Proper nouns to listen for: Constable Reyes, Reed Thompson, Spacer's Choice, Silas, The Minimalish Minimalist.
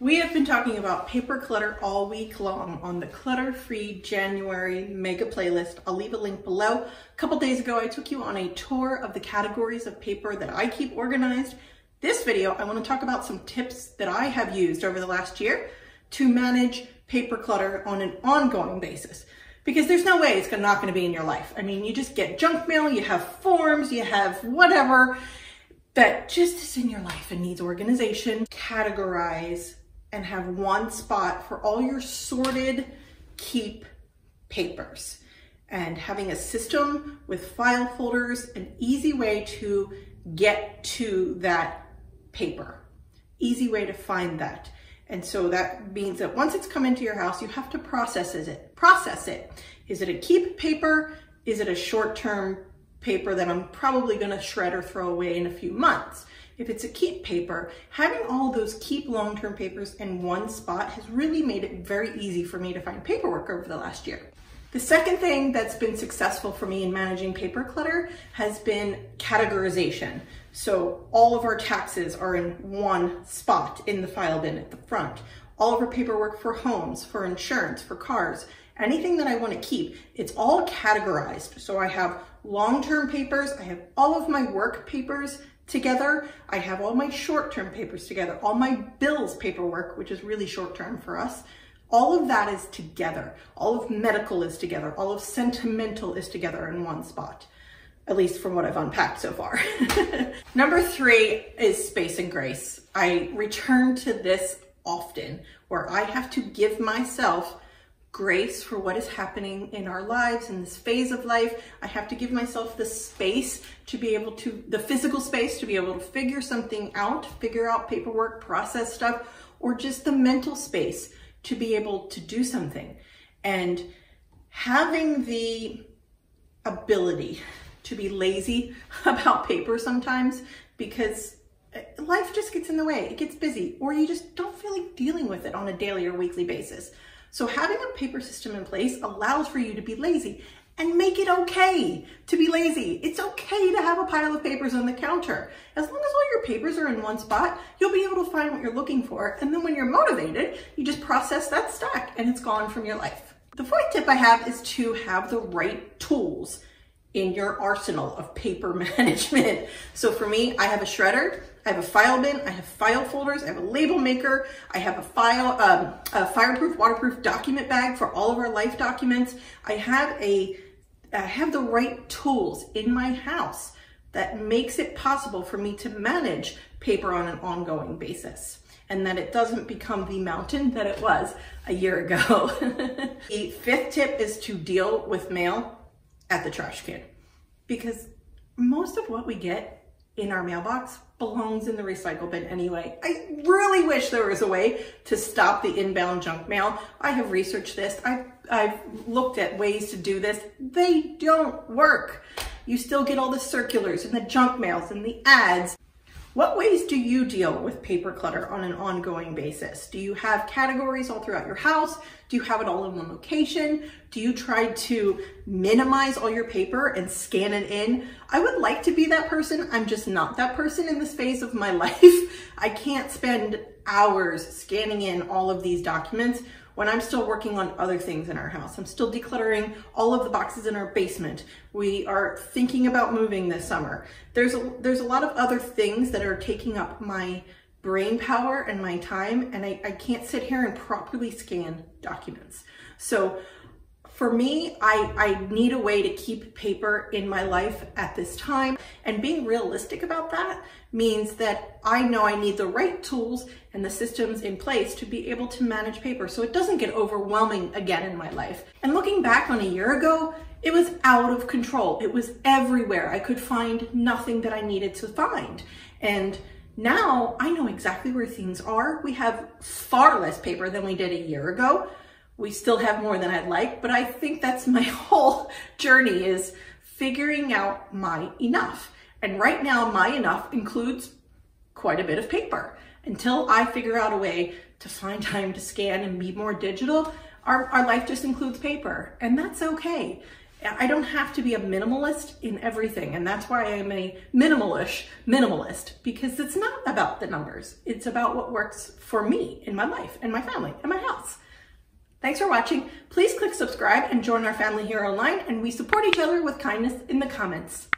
We have been talking about paper clutter all week long on the clutter-free January mega playlist. I'll leave a link below. A couple days ago, I took you on a tour of the categories of paper that I keep organized. This video, I want to talk about some tips that I have used over the last year to manage paper clutter on an ongoing basis, because there's no way it's not going to be in your life. I mean, you just get junk mail, you have forms, you have whatever that just is in your life and needs organization. Categorize and have one spot for all your sorted keep papers, and having a system with file folders, an easy way to get to that paper, easy way to find that. And so that means that once it's come into your house, you have to process it. Is it a keep paper? Is it a short-term paper that I'm probably gonna shred or throw away in a few months? If it's a keep paper, having all those keep long-term papers in one spot has really made it very easy for me to find paperwork over the last year. The second thing that's been successful for me in managing paper clutter has been categorization. So all of our taxes are in one spot in the file bin at the front. All of our paperwork for homes, for insurance, for cars, anything that I want to keep, it's all categorized. So I have long-term papers, I have all of my work papers together, I have all my short-term papers together, all my bills paperwork, which is really short-term for us. All of that is together. All of medical is together. All of sentimental is together in one spot, at least from what I've unpacked so far. Number three is space and grace. I return to this often, where I have to give myself grace for what is happening in our lives, in this phase of life. I have to give myself the space to be able to, the physical space to be able to figure something out, figure out paperwork, process stuff, or just the mental space to be able to do something. And having the ability to be lazy about paper sometimes, because life just gets in the way, it gets busy, or you just don't feel like dealing with it on a daily or weekly basis. So having a paper system in place allows for you to be lazy and make it okay to be lazy. It's okay to have a pile of papers on the counter. As long as all your papers are in one spot, you'll be able to find what you're looking for. And then when you're motivated, you just process that stack and it's gone from your life. The fourth tip I have is to have the right tools in your arsenal of paper management. So for me, I have a shredder, I have a file bin, I have file folders, I have a label maker, I have a fireproof, waterproof document bag for all of our life documents. I have the right tools in my house that makes it possible for me to manage paper on an ongoing basis, and that it doesn't become the mountain that it was a year ago. The fifth tip is to deal with mail at the trash can, because most of what we get in our mailbox belongs in the recycle bin anyway. I really wish there was a way to stop the inbound junk mail. I have researched this. I've looked at ways to do this. They don't work. You still get all the circulars and the junk mails and the ads. What ways do you deal with paper clutter on an ongoing basis? Do you have categories all throughout your house? Do you have it all in one location? Do you try to minimize all your paper and scan it in? I would like to be that person. I'm just not that person in this phase of my life. I can't spend hours scanning in all of these documents when I'm still working on other things in our house. I'm still decluttering all of the boxes in our basement. We are thinking about moving this summer. There's a lot of other things that are taking up my brain power and my time, and I can't sit here and properly scan documents. So for me, I need a way to keep paper in my life at this time. And being realistic about that means that I know I need the right tools and the systems in place to be able to manage paper so it doesn't get overwhelming again in my life. And looking back on a year ago, it was out of control. It was everywhere. I could find nothing that I needed to find. And now I know exactly where things are. We have far less paper than we did a year ago. We still have more than I'd like, but I think that's my whole journey, is figuring out my enough. And right now, my enough includes quite a bit of paper. Until I figure out a way to find time to scan and be more digital, our life just includes paper, and that's okay. I don't have to be a minimalist in everything, and that's why I am a minimalish minimalist, because it's not about the numbers. It's about what works for me in my life and my family and my house. Thanks for watching. Please click subscribe and join our family here online, and we support each other with kindness in the comments.